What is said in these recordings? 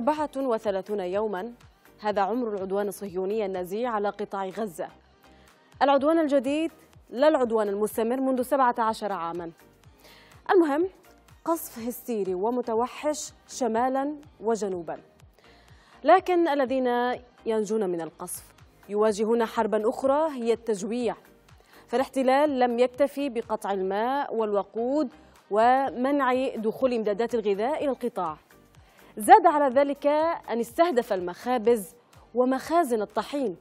34 يوما، هذا عمر العدوان الصهيوني النازي على قطاع غزة. العدوان الجديد لا العدوان المستمر منذ 17 عاما. المهم قصف هستيري ومتوحش شمالا وجنوبا، لكن الذين ينجون من القصف يواجهون حربا أخرى هي التجويع. فالاحتلال لم يكتفي بقطع الماء والوقود ومنع دخول إمدادات الغذاء إلى القطاع، زاد على ذلك أن استهدف المخابز ومخازن الطحين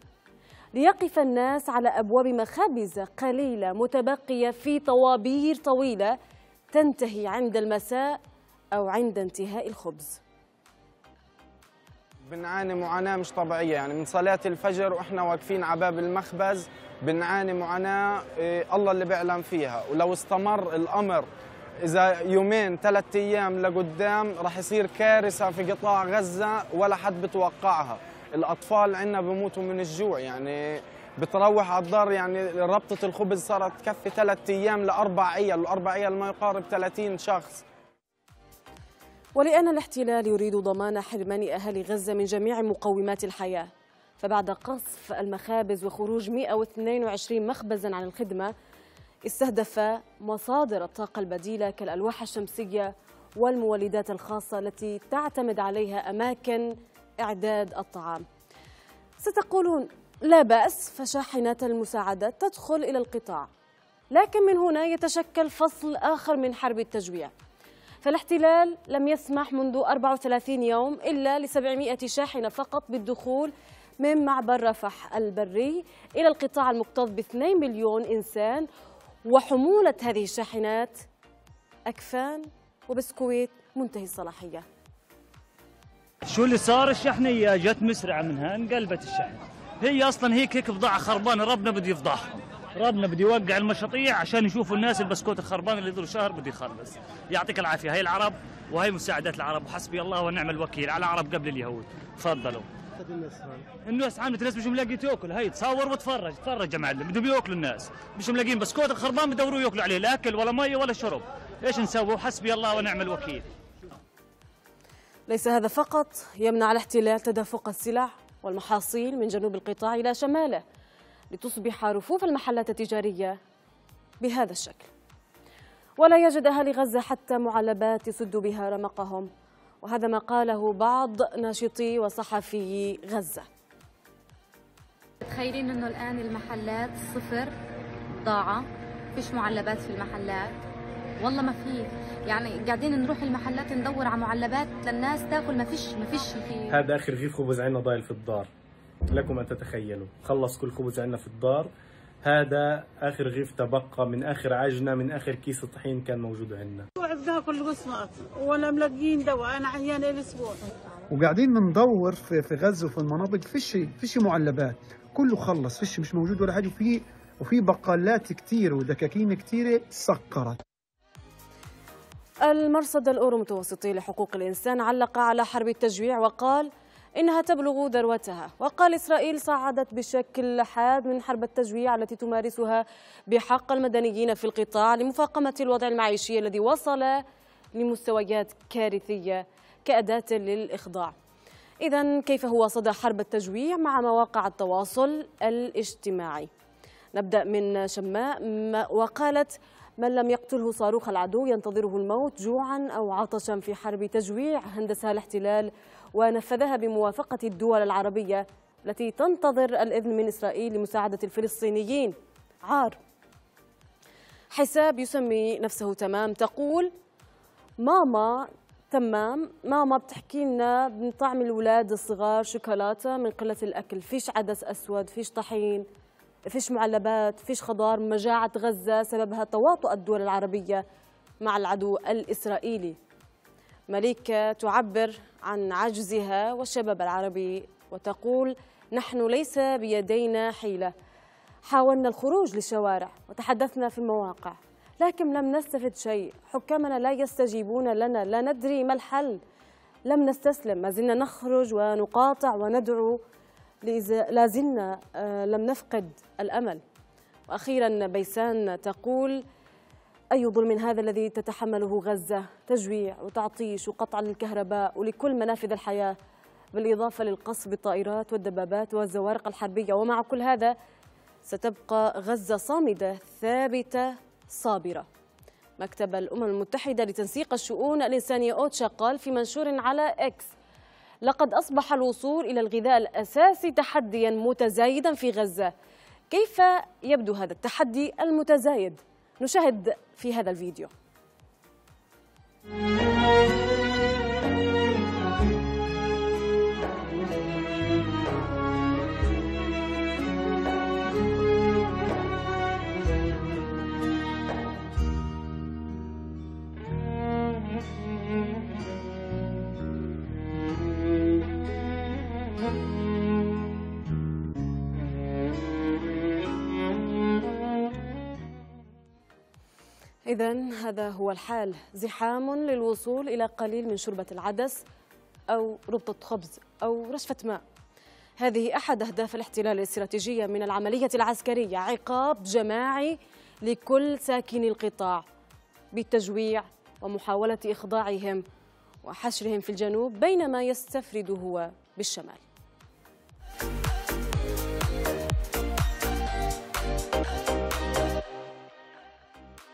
ليقف الناس على أبواب مخابز قليلة متبقية في طوابير طويلة تنتهي عند المساء أو عند انتهاء الخبز. بنعاني معاناة مش طبيعية، يعني من صلاة الفجر وإحنا واقفين على باب المخبز بنعاني معاناة الله اللي بيعلم فيها. ولو استمر الأمر إذا يومين 3 أيام لقدام رح يصير كارثة في قطاع غزة ولا حد بتوقعها. الأطفال عندنا بموتوا من الجوع، يعني بتروح على الدار، يعني ربطة الخبز صارت تكفي 3 أيام ل4 عيال، وال4 عيال ما يقارب 30 شخص. ولأن الاحتلال يريد ضمان حرمان أهالي غزة من جميع مقومات الحياة، فبعد قصف المخابز وخروج 122 مخبزاً عن الخدمة، استهدف مصادر الطاقة البديلة كالألواح الشمسية والمولدات الخاصة التي تعتمد عليها أماكن إعداد الطعام. ستقولون لا بأس، فشاحنات المساعدة تدخل إلى القطاع، لكن من هنا يتشكل فصل آخر من حرب التجويع. فالاحتلال لم يسمح منذ 34 يوم إلا ل700 شاحنة فقط بالدخول من معبر رفح البري إلى القطاع المكتظ ب2 مليون إنسان، وحمولة هذه الشاحنات أكفان وبسكويت منتهي الصلاحية. شو اللي صار؟ الشحنية جت مسرعة منها، انقلبت الشحنة. هي أصلا هيك بضاعة خربانة، ربنا بده يفضحهم، ربنا بده يوقع المشاطيع عشان يشوفوا الناس البسكوت الخربان اللي له شهر بده يخلص. يعطيك العافية. هي العرب وهي مساعدات العرب، وحسبي الله ونعم الوكيل على العرب قبل اليهود. تفضلوا. الناس عامله ناس مش ملاقي تاكل، هي تصور وتفرج، تفرج يا معلم، بدهم ياكلوا الناس، مش ملاقيين بسكوت الخربان بدوروا ياكلوا عليه، لا اكل ولا ميه ولا شرب، ايش نسوي؟ حسبي الله ونعم الوكيل. ليس هذا فقط، يمنع الاحتلال تدفق السلع والمحاصيل من جنوب القطاع الى شماله لتصبح رفوف المحلات التجاريه بهذا الشكل، ولا يجد اهالي غزه حتى معلبات يسد بها رمقهم. وهذا ما قاله بعض ناشطي وصحفي غزة. تخيلين انه الان المحلات صفر بضاعة، فيش معلبات في المحلات، والله ما في، يعني قاعدين نروح المحلات ندور على معلبات للناس تاكل، ما فيش في. هذا اخر رغيف خبز عندنا ضايل في الدار، لكم ان تتخيلوا، خلص كل خبز عندنا في الدار، هذا اخر رغيف تبقى من اخر عجنة من اخر كيس طحين كان موجود عندنا. عندها كل قسمات ولا ملاقيين دواء، انا عيانه الاسبوع وقاعدين ندور في غزه وفي المناطق، فيش معلبات، كله خلص، فيش، مش موجود ولا حاجه. وفي بقالات كتير ودكاكين كتيره سكرت. المرصد الاورو متوسطي لحقوق الانسان علق على حرب التجويع وقال انها تبلغ ذروتها، وقال اسرائيل صعدت بشكل حاد من حرب التجويع التي تمارسها بحق المدنيين في القطاع لمفاقمه الوضع المعيشي الذي وصل لمستويات كارثيه كأداة للإخضاع. إذن كيف هو صدى حرب التجويع مع مواقع التواصل الاجتماعي؟ نبدأ من شماء، وقالت من لم يقتله صاروخ العدو ينتظره الموت جوعا أو عطشا في حرب تجويع هندسها الاحتلال ونفذها بموافقة الدول العربية التي تنتظر الإذن من إسرائيل لمساعدة الفلسطينيين. عار حساب يسمي نفسه تمام تقول ماما تمام، ماما بتحكي لنا من طعم الولاد الصغار شوكولاتة من قلة الأكل، فيش عدس أسود، فيش طحين، فيش معلبات، فيش خضار. مجاعة غزة سببها تواطؤ الدول العربية مع العدو الإسرائيلي. مليكة تعبر عن عجزها والشباب العربي وتقول نحن ليس بيدينا حيلة، حاولنا الخروج للشوارع وتحدثنا في المواقع لكن لم نستفد شيء، حكامنا لا يستجيبون لنا، لا ندري ما الحل، لم نستسلم، ما زلنا نخرج ونقاطع وندعو، لا زلنا لم نفقد الأمل. وأخيرا بيسان تقول أي ظلم هذا الذي تتحمله غزة؟ تجويع وتعطيش وقطع للكهرباء ولكل منافذ الحياة، بالإضافة للقصف بالطائرات والدبابات والزوارق الحربية. ومع كل هذا ستبقى غزة صامدة ثابتة صابرة. مكتب الأمم المتحدة لتنسيق الشؤون الإنسانية أوتشا قال في منشور على إكس: لقد أصبح الوصول إلى الغذاء الأساسي تحديا متزايدا في غزة. كيف يبدو هذا التحدي المتزايد؟ نشاهد في هذا الفيديو. إذن هذا هو الحال، زحام للوصول إلى قليل من شوربة العدس أو ربطة خبز أو رشفة ماء. هذه أحد أهداف الاحتلال الاستراتيجية من العملية العسكرية، عقاب جماعي لكل ساكني القطاع بالتجويع ومحاولة إخضاعهم وحشرهم في الجنوب بينما يستفرد هو بالشمال.